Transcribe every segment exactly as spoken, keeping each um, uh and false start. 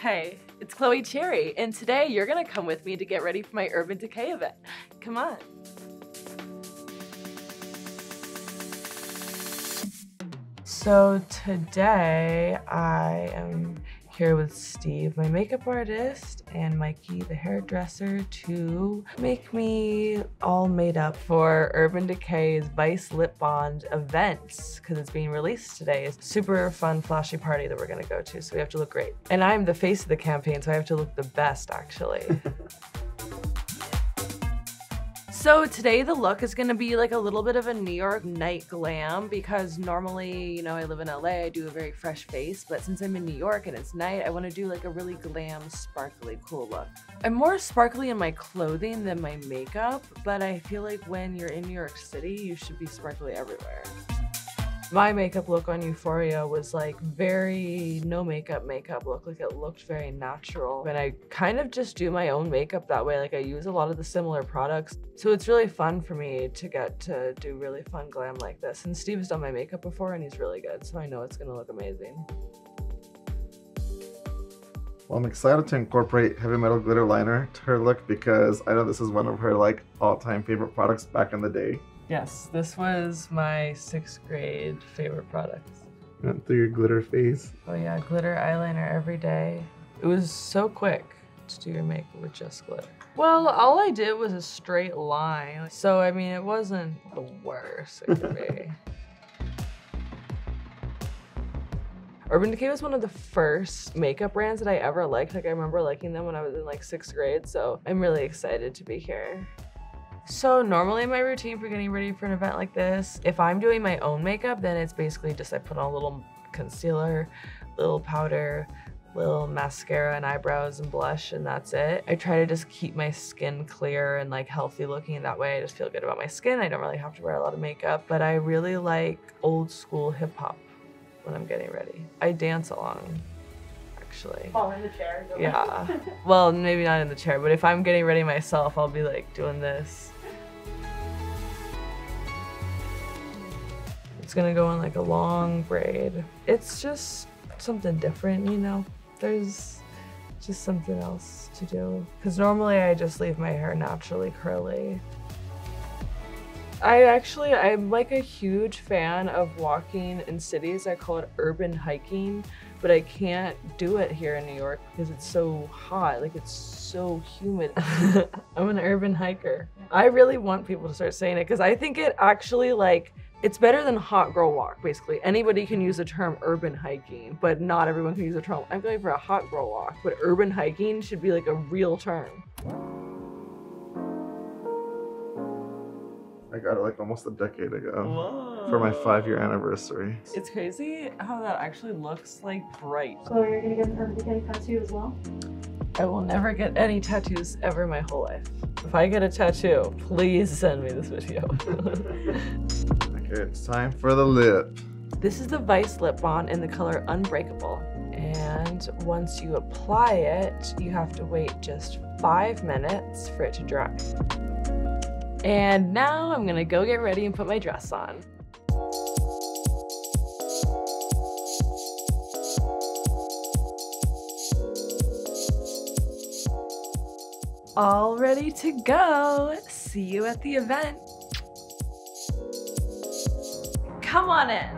Hey, it's Chloe Cherry, and today you're gonna come with me to get ready for my Urban Decay event. Come on. So today I am here with Steve, my makeup artist, and Mikey, the hairdresser, to make me all made up for Urban Decay's Vice Lip Bond events, because it's being released today. It's a super fun, flashy party that we're gonna go to, so we have to look great. And I'm the face of the campaign, so I have to look the best, actually. So today the look is gonna be like a little bit of a New York night glam, because normally, you know, I live in L A, I do a very fresh face, but since I'm in New York and it's night, I wanna do like a really glam, sparkly, cool look. I'm more sparkly in my clothing than my makeup, but I feel like when you're in New York City, you should be sparkly everywhere. My makeup look on Euphoria was like very no makeup makeup look. Like it looked very natural. And I kind of just do my own makeup that way. Like I use a lot of the similar products. So it's really fun for me to get to do really fun glam like this. And Steve's done my makeup before and he's really good. So I know it's gonna look amazing. Well, I'm excited to incorporate Heavy Metal Glitter Liner to her look because I know this is one of her like all-time favorite products back in the day. Yes, this was my sixth grade favorite product. You went through your glitter phase. Oh yeah, glitter eyeliner every day. It was so quick to do your makeup with just glitter. Well, all I did was a straight line. So, I mean, it wasn't the worst it could be. Urban Decay was one of the first makeup brands that I ever liked. Like I remember liking them when I was in like sixth grade. So I'm really excited to be here. So normally my routine for getting ready for an event like this, if I'm doing my own makeup, then it's basically just I put on a little concealer, little powder, little mascara and eyebrows and blush, and that's it. I try to just keep my skin clear and like healthy looking, and that way I just feel good about my skin. I don't really have to wear a lot of makeup, but I really like old school hip hop when I'm getting ready. I dance along. Actually. Fall in the chair. Yeah. Well, maybe not in the chair, but if I'm getting ready myself, I'll be like doing this. It's gonna go on like a long braid. It's just something different, you know? There's just something else to do. Because normally I just leave my hair naturally curly. I actually, I'm like a huge fan of walking in cities. I call it urban hiking, but I can't do it here in New York because it's so hot. Like it's so humid. I'm an urban hiker. I really want people to start saying it because I think it actually like, it's better than hot girl walk, basically. Anybody can use the term urban hiking, but not everyone can use the term. I'm going for a hot girl walk, but urban hiking should be like a real term. I got it like almost a decade ago. Whoa. For my five-year anniversary. It's crazy how that actually looks like bright. So you're gonna get an Urban Decay tattoo as well? I will never get any tattoos ever in my whole life. If I get a tattoo, please send me this video. Okay, it's time for the lip. This is the Vice Lip Bond in the color Unbreakable. And once you apply it, you have to wait just five minutes for it to dry. And now I'm gonna go get ready and put my dress on. All ready to go. See you at the event. Come on in.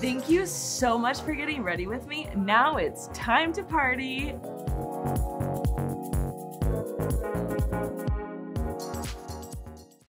Thank you so much for getting ready with me. Now it's time to party.